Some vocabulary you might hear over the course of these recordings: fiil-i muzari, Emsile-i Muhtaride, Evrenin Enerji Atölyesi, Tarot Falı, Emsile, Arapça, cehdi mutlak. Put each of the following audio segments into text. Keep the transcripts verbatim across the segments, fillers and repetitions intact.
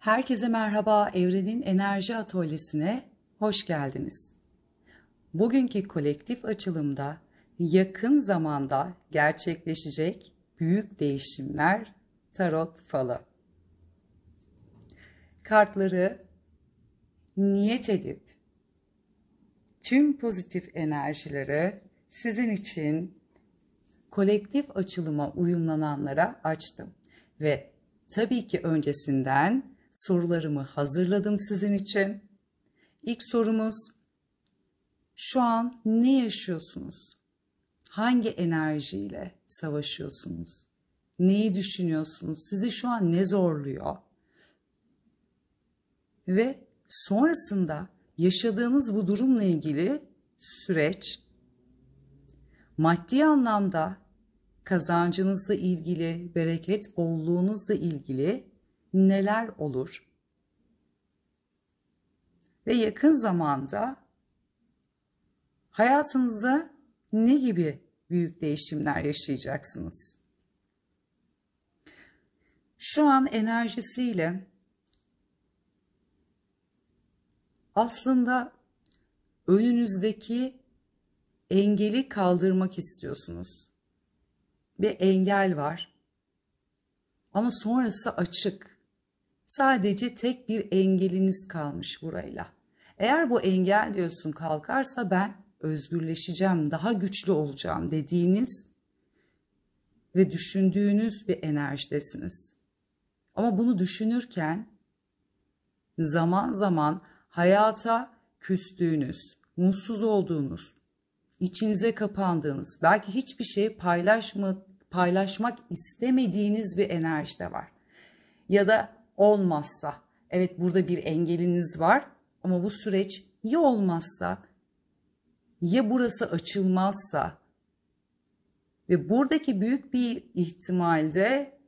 Herkese merhaba, Evrenin Enerji Atölyesi'ne hoş geldiniz. Bugünkü kolektif açılımda yakın zamanda gerçekleşecek büyük değişimler Tarot Falı. Kartları niyet edip tüm pozitif enerjileri sizin için kolektif açılıma uyumlananlara açtım ve tabii ki öncesinden sorularımı hazırladım sizin için. İlk sorumuz, şu an ne yaşıyorsunuz? Hangi enerjiyle savaşıyorsunuz? Neyi düşünüyorsunuz? Sizi şu an ne zorluyor? Ve sonrasında yaşadığınız bu durumla ilgili süreç, maddi anlamda kazancınızla ilgili, bereket bolluğunuzla ilgili neler olur? Ve yakın zamanda hayatınızda ne gibi büyük değişimler yaşayacaksınız? Şu an enerjisiyle aslında önünüzdeki engeli kaldırmak istiyorsunuz. Bir engel var ama sonrası açık. Sadece tek bir engeliniz kalmış burayla. Eğer bu engel diyorsun kalkarsa ben özgürleşeceğim, daha güçlü olacağım dediğiniz ve düşündüğünüz bir enerjidesiniz. Ama bunu düşünürken zaman zaman hayata küstüğünüz, mutsuz olduğunuz, içinize kapandığınız, belki hiçbir şeyi paylaşmak, paylaşmak istemediğiniz bir enerji de var. Ya da olmazsa, evet burada bir engeliniz var ama bu süreç ya olmazsa, ya burası açılmazsa ve buradaki büyük bir ihtimalde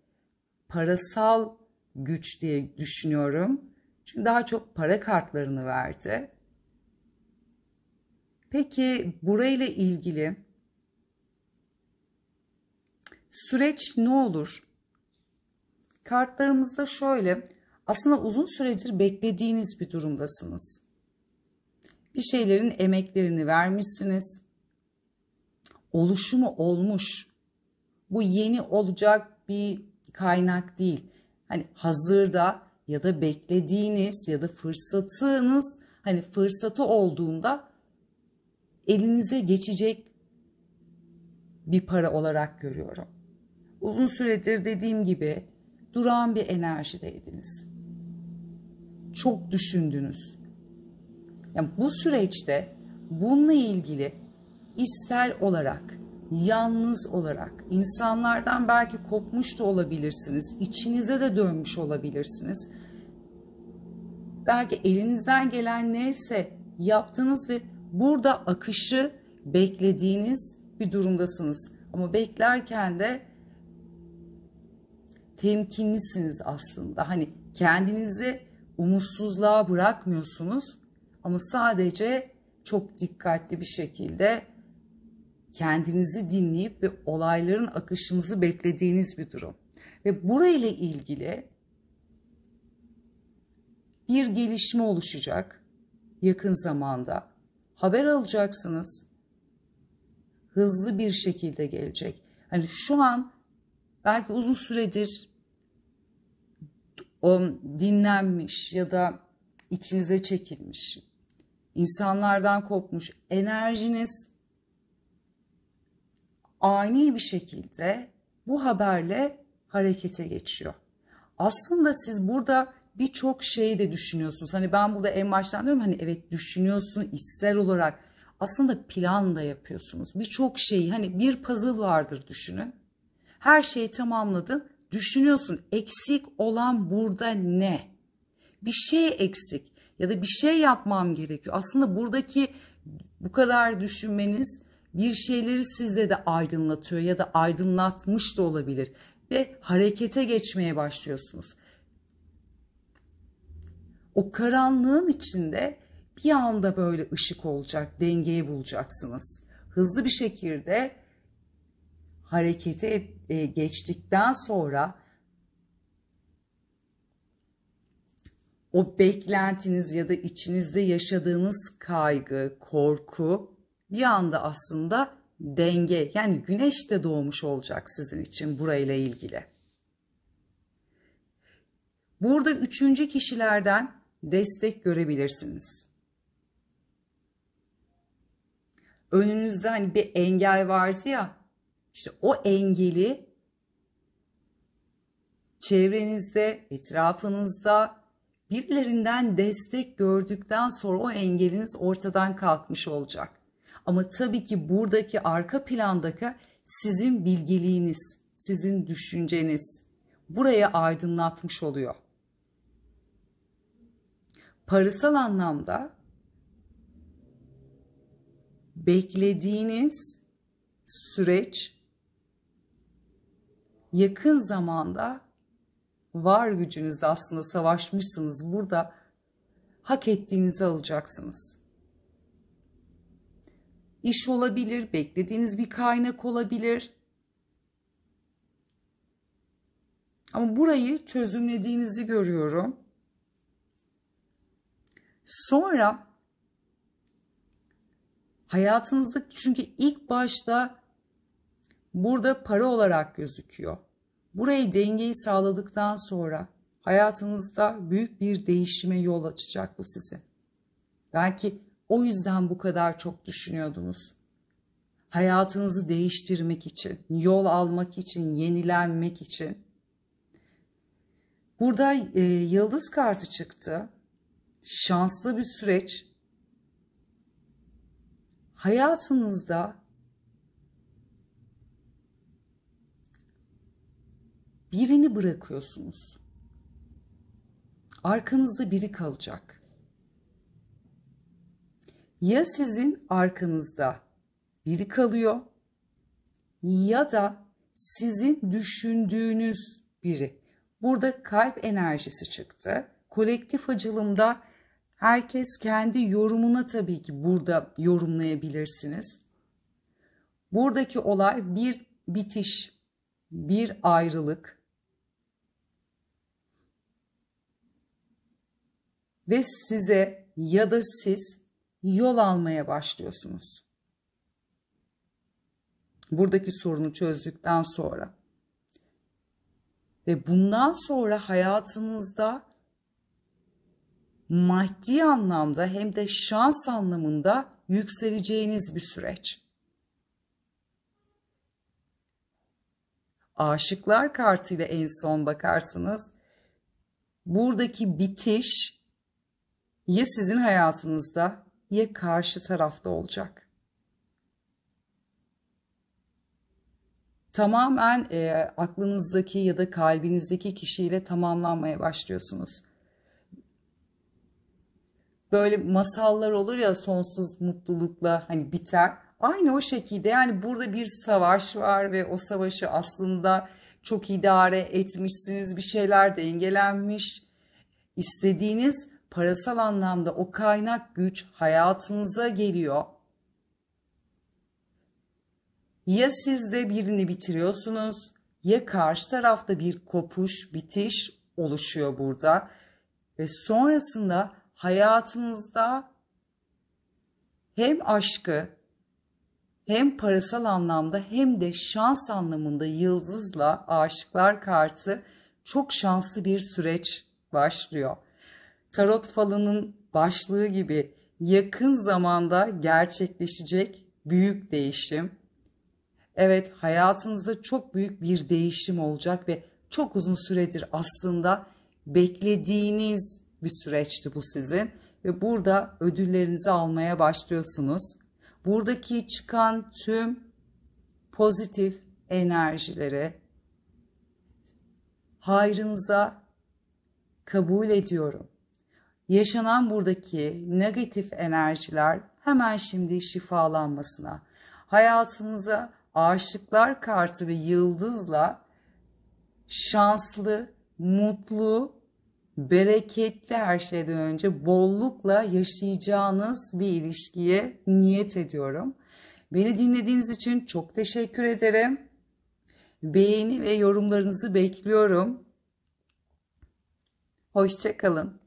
parasal güç diye düşünüyorum. Çünkü daha çok para kartlarını verdi. Peki burayla ilgili süreç ne olur? Kartlarımızda şöyle, aslında uzun süredir beklediğiniz bir durumdasınız. Bir şeylerin emeklerini vermişsiniz. Oluşumu olmuş. Bu yeni olacak bir kaynak değil. Hani hazırda ya da beklediğiniz ya da fırsatınız, hani fırsatı olduğunda elinize geçecek bir para olarak görüyorum. Uzun süredir dediğim gibi duran bir enerjideydiniz. Çok düşündünüz. Yani bu süreçte bununla ilgili içsel olarak, yalnız olarak, insanlardan belki kopmuş da olabilirsiniz, içinize de dönmüş olabilirsiniz. Belki elinizden gelen neyse yaptınız ve burada akışı beklediğiniz bir durumdasınız. Ama beklerken de temkinlisiniz aslında. Hani kendinizi umutsuzluğa bırakmıyorsunuz ama sadece çok dikkatli bir şekilde kendinizi dinleyip ve olayların akışınızı beklediğiniz bir durum. Ve burayla ilgili bir gelişme oluşacak yakın zamanda. Haber alacaksınız. Hızlı bir şekilde gelecek. Hani şu an belki uzun süredir dinlenmiş ya da içinize çekilmiş, insanlardan kopmuş enerjiniz ani bir şekilde bu haberle harekete geçiyor. Aslında siz burada birçok şeyi de düşünüyorsunuz. Hani ben burada en baştan diyorum, hani evet düşünüyorsun içsel olarak. Aslında plan da yapıyorsunuz. Birçok şeyi, hani bir puzzle vardır düşünün. Her şeyi tamamladın. Düşünüyorsun eksik olan burada ne? Bir şey eksik ya da bir şey yapmam gerekiyor. Aslında buradaki bu kadar düşünmeniz bir şeyleri sizde de aydınlatıyor ya da aydınlatmış da olabilir. Ve harekete geçmeye başlıyorsunuz. O karanlığın içinde bir anda böyle ışık olacak, dengeyi bulacaksınız. Hızlı bir şekilde harekete geçtikten sonra o beklentiniz ya da içinizde yaşadığınız kaygı, korku bir anda aslında denge, yani güneş de doğmuş olacak sizin için burayla ilgili. Burada üçüncü kişilerden destek görebilirsiniz. Önünüzde hani bir engel vardı ya, işte o engeli çevrenizde, etrafınızda birilerinden destek gördükten sonra o engeliniz ortadan kalkmış olacak. Ama tabii ki buradaki arka plandaki sizin bilgeliğiniz, sizin düşünceniz buraya aydınlatmış oluyor. Parasal anlamda beklediğiniz süreç yakın zamanda var gücünüzle aslında savaşmışsınız. Burada hak ettiğinizi alacaksınız. İş olabilir, beklediğiniz bir kaynak olabilir. Ama burayı çözümlediğinizi görüyorum. Sonra hayatınızda, çünkü ilk başta burada para olarak gözüküyor. Burayı dengeyi sağladıktan sonra hayatınızda büyük bir değişime yol açacak bu size. Belki o yüzden bu kadar çok düşünüyordunuz. Hayatınızı değiştirmek için, yol almak için, yenilenmek için. Burada e, yıldız kartı çıktı. Şanslı bir süreç. Hayatınızda birini bırakıyorsunuz. Arkanızda biri kalacak. Ya sizin arkanızda biri kalıyor ya da sizin düşündüğünüz biri. Burada kalp enerjisi çıktı. Kolektif açılımda herkes kendi yorumuna tabii ki burada yorumlayabilirsiniz. Buradaki olay bir bitiş, bir ayrılık. Ve size ya da siz yol almaya başlıyorsunuz. Buradaki sorunu çözdükten sonra. Ve bundan sonra hayatınızda maddi anlamda hem de şans anlamında yükseleceğiniz bir süreç. Aşıklar kartıyla en son bakarsınız. Buradaki bitiş ya sizin hayatınızda ya karşı tarafta olacak. Tamamen e, aklınızdaki ya da kalbinizdeki kişiyle tamamlanmaya başlıyorsunuz. Böyle masallar olur ya, sonsuz mutlulukla hani biter. Aynı o şekilde, yani burada bir savaş var ve o savaşı aslında çok idare etmişsiniz. Bir şeyler dengelenmiş. İstediğiniz parasal anlamda o kaynak güç hayatınıza geliyor. Ya siz de birini bitiriyorsunuz ya karşı tarafta bir kopuş, bitiş oluşuyor burada. Ve sonrasında hayatınızda hem aşkı hem parasal anlamda hem de şans anlamında yıldızla aşıklar kartı çok şanslı bir süreç başlıyor. Tarot falının başlığı gibi yakın zamanda gerçekleşecek büyük değişim. Evet, hayatınızda çok büyük bir değişim olacak ve çok uzun süredir aslında beklediğiniz bir süreçti bu sizin ve burada ödüllerinizi almaya başlıyorsunuz. Buradaki çıkan tüm pozitif enerjileri hayrınıza kabul ediyorum. Yaşanan buradaki negatif enerjiler hemen şimdi şifalanmasına, hayatınıza aşıklar kartı ve yıldızla şanslı, mutlu, bereketli, her şeyden önce bollukla yaşayacağınız bir ilişkiye niyet ediyorum. Beni dinlediğiniz için çok teşekkür ederim. Beğeni ve yorumlarınızı bekliyorum. Hoşça kalın.